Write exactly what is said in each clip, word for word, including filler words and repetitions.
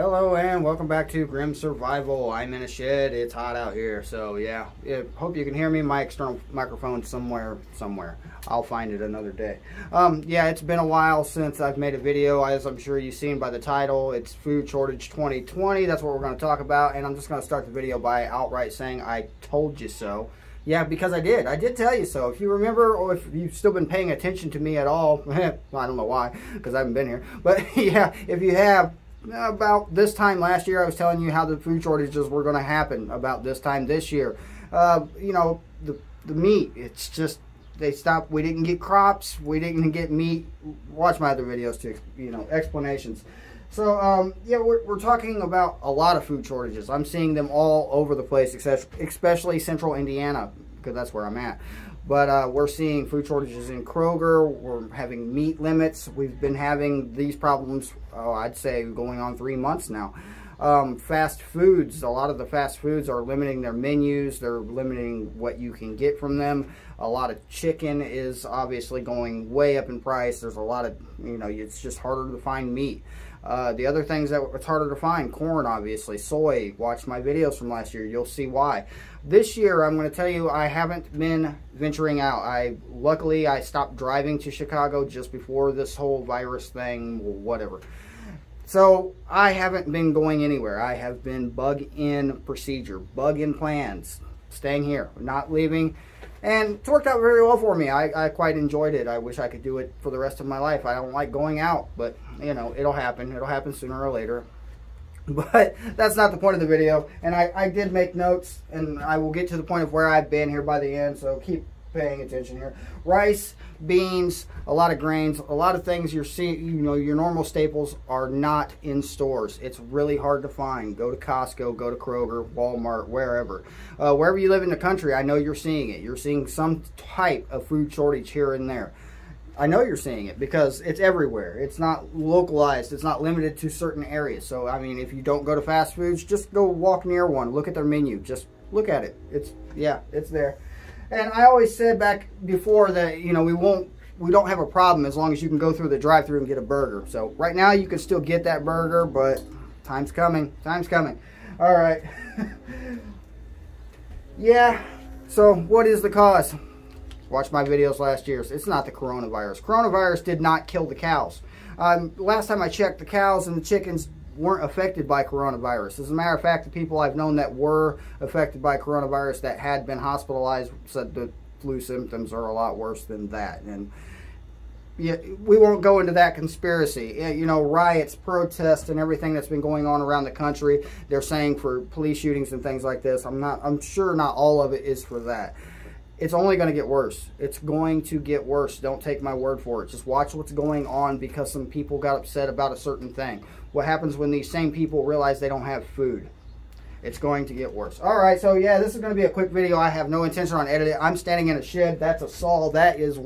Hello and welcome back to Grim Survival. I'm in a shed. It's hot out here, so yeah. I hope you can hear me. My external microphone somewhere, somewhere. I'll find it another day. Um, yeah, it's been a while since I've made a video. As I'm sure you've seen by the title, it's Food Shortage twenty twenty. That's what we're going to talk about, and I'm just going to start the video by outright saying I told you so. Yeah, because I did. I did tell you so. If you remember, or if you've still been paying attention to me at all, well, I don't know why, because I haven't been here. But yeah, if you have, about this time last year, I was telling you how the food shortages were going to happen about this time this year. Uh, you know, the, the meat, it's just, they stopped, we didn't get crops, we didn't get meat. Watch my other videos to, you know, explanations. So, um, yeah, we're, we're talking about a lot of food shortages. I'm seeing them all over the place, especially central Indiana, because that's where I'm at. But uh, we're seeing food shortages in Kroger, we're having meat limits. We've been having these problems, oh, I'd say, going on three months now. Um, fast foods, a lot of the fast foods are limiting their menus, they're limiting what you can get from them. A lot of chicken is obviously going way up in price. There's a lot of, you know, it's just harder to find meat. Uh, the other things that it's harder to find, corn obviously, soy, watch my videos from last year, you'll see why. This year, I'm going to tell you, I haven't been venturing out. I Luckily, I stopped driving to Chicago just before this whole virus thing, whatever. So, I haven't been going anywhere. I have been bug-in procedure, bug-in plans, staying here, not leaving. And it's worked out very well for me. I, I quite enjoyed it. I wish I could do it for the rest of my life. I don't like going out, but, you know, it'll happen. It'll happen sooner or later. But that's not the point of the video. And I, I did make notes, and I will get to the point of where I've been here by the end, so keep paying attention here. Rice, beans, a lot of grains, a lot of things you're seeing, you know, your normal staples are not in stores. It's really hard to find. Go to Costco, go to Kroger, Walmart, wherever. Uh, wherever you live in the country, I know you're seeing it. You're seeing some type of food shortage here and there. I know you're seeing it because it's everywhere. It's not localized. It's not limited to certain areas. So, I mean, if you don't go to fast foods, just go walk near one. Look at their menu. Just look at it. It's, yeah, it's there. And I always said back before that, you know, we won't, we don't have a problem as long as you can go through the drive-thru and get a burger. So right now you can still get that burger, but time's coming, time's coming. All right. Yeah. So what is the cause? Watch my videos last year. It's not the coronavirus. Coronavirus did not kill the cows. Um, last time I checked, the cows and the chickens weren't affected by coronavirus. As a matter of fact, the people I've known that were affected by coronavirus that had been hospitalized said the flu symptoms are a lot worse than that. And yeah, we won't go into that conspiracy. You know, riots, protests, and everything that's been going on around the country, they're saying for police shootings and things like this. I'm not, I'm sure not all of it is for that. It's only going to get worse. It's going to get worse. Don't take my word for it. Just watch what's going on because some people got upset about a certain thing. What happens when these same people realize they don't have food? It's going to get worse. All right, so yeah, this is going to be a quick video. I have no intention on editing. I'm standing in a shed. That's a saw. That is,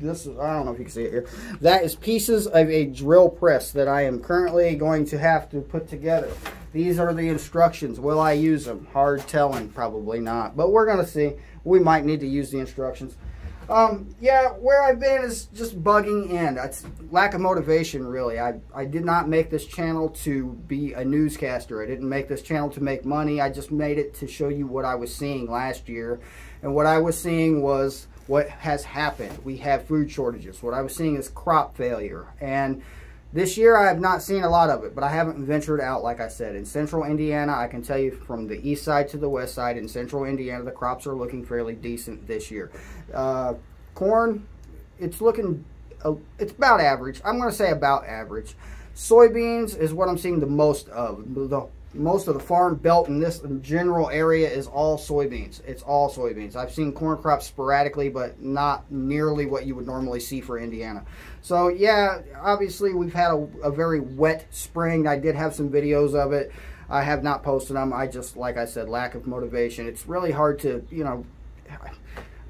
this is, I don't know if you can see it here. That is pieces of a drill press that I am currently going to have to put together. These are the instructions. Will I use them? Hard telling, probably not. But we're going to see. We might need to use the instructions. Um, yeah, where I've been is just bugging in. It's lack of motivation, really. I, I did not make this channel to be a newscaster. I didn't make this channel to make money. I just made it to show you what I was seeing last year. And what I was seeing was what has happened. We have food shortages. What I was seeing is crop failure. And this year, I have not seen a lot of it, but I haven't ventured out, like I said. In central Indiana, I can tell you from the east side to the west side, in central Indiana, the crops are looking fairly decent this year. Uh, corn, it's looking, uh, it's about average. I'm going to say about average. Soybeans is what I'm seeing the most of. The, most of the farm belt in this general area is all soybeans. It's all soybeans. I've seen corn crops sporadically, but not nearly what you would normally see for Indiana. So yeah, obviously we've had a, a very wet spring. I did have some videos of it. I have not posted them. I just, like I said, lack of motivation. It's really hard to, you know,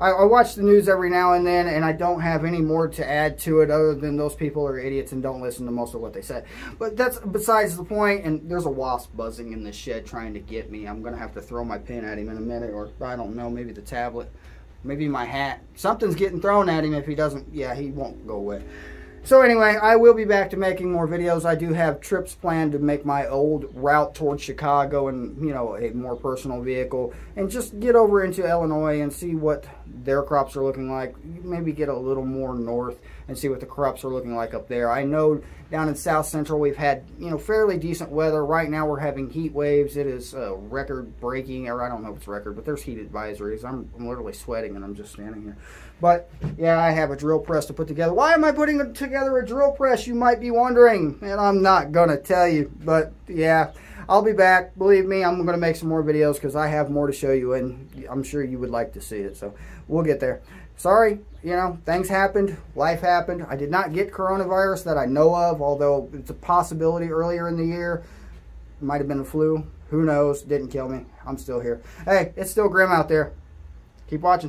I, I watch the news every now and then, and I don't have any more to add to it other than those people are idiots and don't listen to most of what they say. But that's besides the point, and there's a wasp buzzing in this shed trying to get me. I'm going to have to throw my pen at him in a minute, or I don't know, maybe the tablet, maybe my hat. Something's getting thrown at him if he doesn't, yeah, he won't go away. So anyway, I will be back to making more videos. I do have trips planned to make my old route towards Chicago and, you know, a more personal vehicle. And just get over into Illinois and see what their crops are looking like. Maybe get a little more north and see what the crops are looking like up there. I know down in South Central we've had, you know, fairly decent weather. Right now we're having heat waves. It is uh, record-breaking, or I don't know if it's record, but there's heat advisories. I'm, I'm literally sweating and I'm just standing here. But, yeah, I have a drill press to put together. Why am I putting it together? together a drill press, you might be wondering, and I'm not gonna tell you. But yeah, I'll be back. Believe me, I'm gonna make some more videos because I have more to show you, and I'm sure you would like to see it. So we'll get there. Sorry, you know, things happened, life happened. I did not get coronavirus that I know of, although it's a possibility. Earlier in the year it might have been the flu, who knows. Didn't kill me. I'm still here. Hey, it's still grim out there. Keep watching.